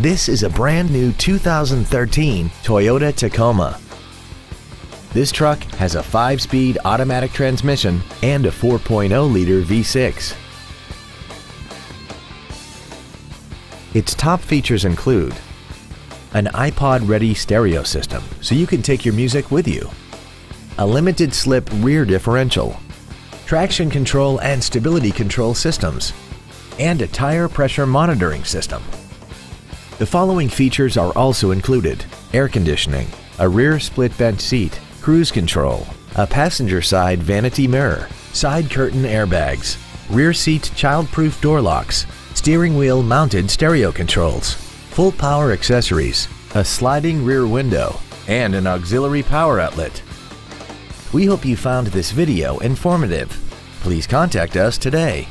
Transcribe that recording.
This is a brand new 2013 Toyota Tacoma. This truck has a 5-speed automatic transmission and a 4.0-liter V6. Its top features include an iPod-ready stereo system, so you can take your music with you, a limited-slip rear differential, traction control and stability control systems, and a tire pressure monitoring system. The following features are also included: air conditioning, a rear split bench seat, cruise control, a passenger side vanity mirror, side curtain airbags, rear seat child-proof door locks, steering wheel mounted stereo controls, full power accessories, a sliding rear window, and an auxiliary power outlet. We hope you found this video informative. Please contact us today.